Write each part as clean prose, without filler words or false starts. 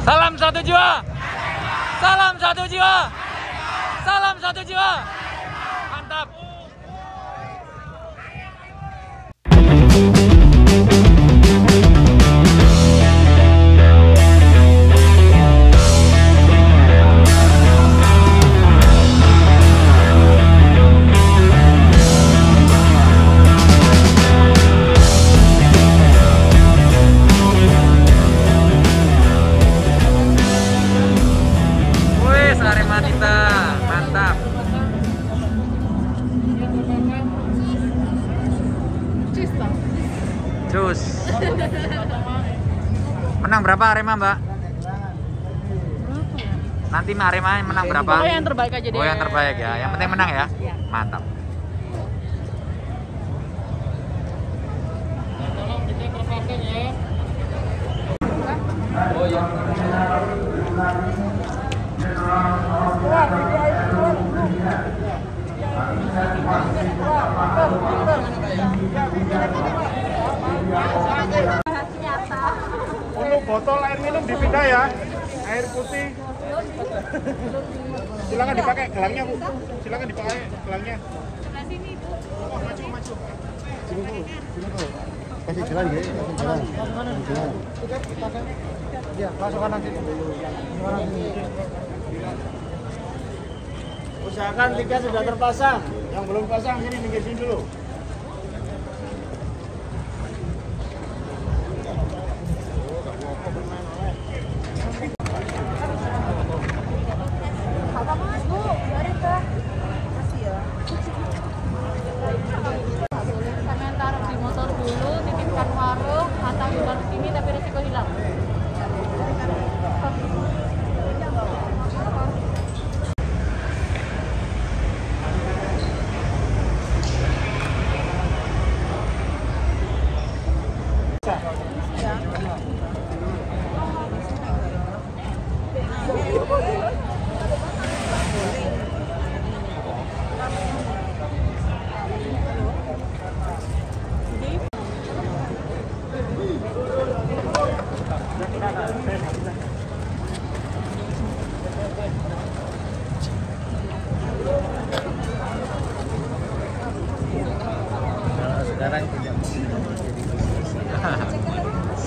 Salam satu jiwa. Salam satu jiwa. Salam satu jiwa. Mantap. Menang berapa Arema, Mbak? Nanti Arema menang berapa? Oh, yang terbaik aja deh. Oh, yang terbaik ya. Yang penting menang ya. Mantap. Untuk botol air minum dipindah ya, air putih. Silakan dipakai gelangnya, Bu. Silakan dipakai gelangnya. Sebelah sini, Bu. Maju, maju. Sini, Bu. Sini, Bu. Kasih jalan ya, kasih jalan. Ya, masukkan nanti. Usahakan tiga sudah terpasang. Yang belum pasang sini minggir sini dulu.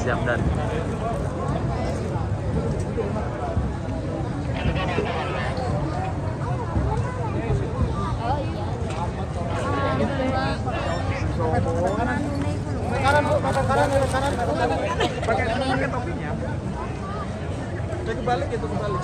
Siap dan kanan topinya kebalik itu kebalik.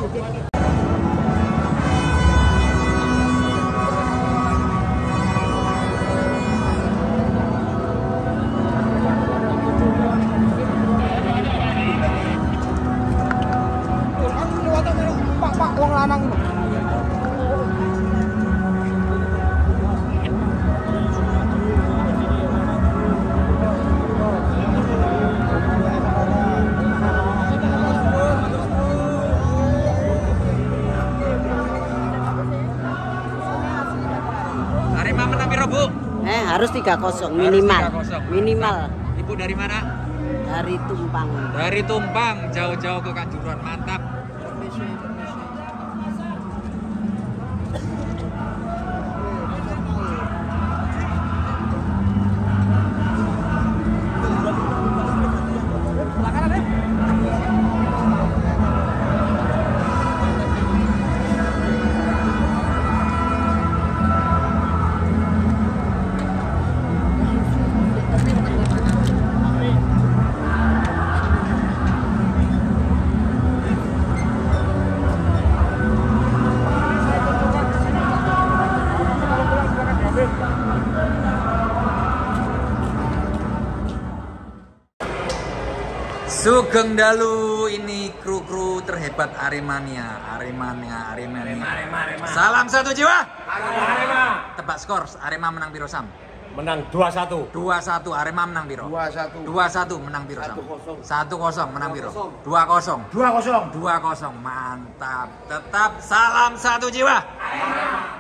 Harus 3-0 minimal. Minimal. Ibu dari mana? Dari Tumpang. Dari Tumpang, jauh-jauh ke Kanjuruhan. Mantap. Sugeng Dalu, ini kru-kru terhebat Aremania. Salam satu jiwa. Arema. Tebak skor, Arema menang piro, Sam? Menang 2-1. 2-1 Arema menang piro? 2-1. 2-1 menang piro, Sam? 1-0 menang piro? 2-0. 2-0. Mantap. Tetap salam satu jiwa. Arema.